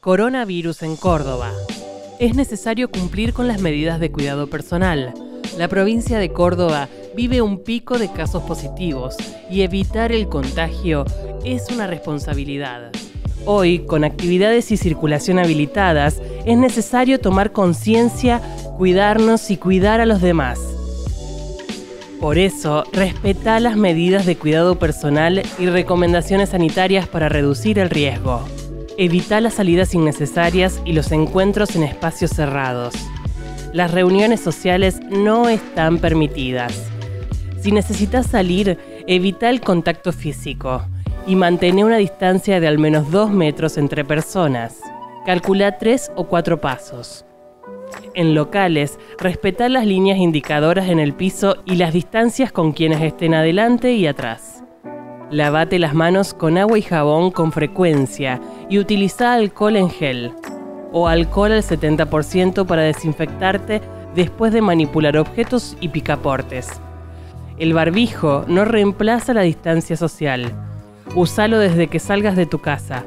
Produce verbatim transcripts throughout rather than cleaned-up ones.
Coronavirus en Córdoba. Es necesario cumplir con las medidas de cuidado personal. La provincia de Córdoba vive un pico de casos positivos y evitar el contagio es una responsabilidad. Hoy, con actividades y circulación habilitadas, es necesario tomar conciencia, cuidarnos y cuidar a los demás. Por eso, respetá las medidas de cuidado personal y recomendaciones sanitarias para reducir el riesgo. Evitá las salidas innecesarias y los encuentros en espacios cerrados. Las reuniones sociales no están permitidas. Si necesitas salir, evita el contacto físico y mantén una distancia de al menos dos metros entre personas. Calcula tres o cuatro pasos. En locales, respetá las líneas indicadoras en el piso y las distancias con quienes estén adelante y atrás. Lávate las manos con agua y jabón con frecuencia y utiliza alcohol en gel o alcohol al setenta por ciento para desinfectarte después de manipular objetos y picaportes. El barbijo no reemplaza la distancia social. Úsalo desde que salgas de tu casa.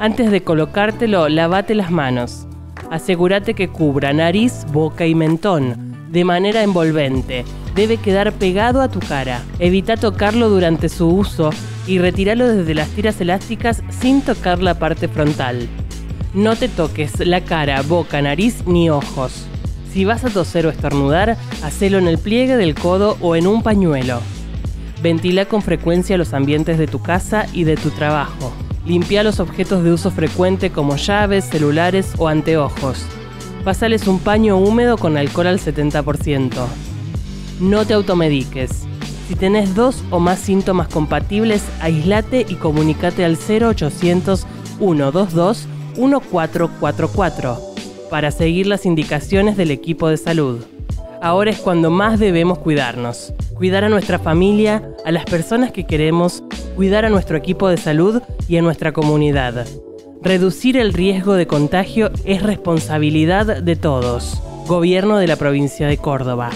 Antes de colocártelo, lávate las manos. Asegúrate que cubra nariz, boca y mentón, de manera envolvente. Debe quedar pegado a tu cara. Evita tocarlo durante su uso y retíralo desde las tiras elásticas sin tocar la parte frontal. No te toques la cara, boca, nariz ni ojos. Si vas a toser o estornudar, hacelo en el pliegue del codo o en un pañuelo. Ventila con frecuencia los ambientes de tu casa y de tu trabajo. Limpia los objetos de uso frecuente como llaves, celulares o anteojos. Pásales un paño húmedo con alcohol al setenta por ciento. No te automediques. Si tenés dos o más síntomas compatibles, aislate y comunícate al cero ochocientos, uno dos dos, uno cuatro cuatro cuatro para seguir las indicaciones del equipo de salud. Ahora es cuando más debemos cuidarnos. Cuidar a nuestra familia, a las personas que queremos, cuidar a nuestro equipo de salud y a nuestra comunidad. Reducir el riesgo de contagio es responsabilidad de todos. Gobierno de la Provincia de Córdoba.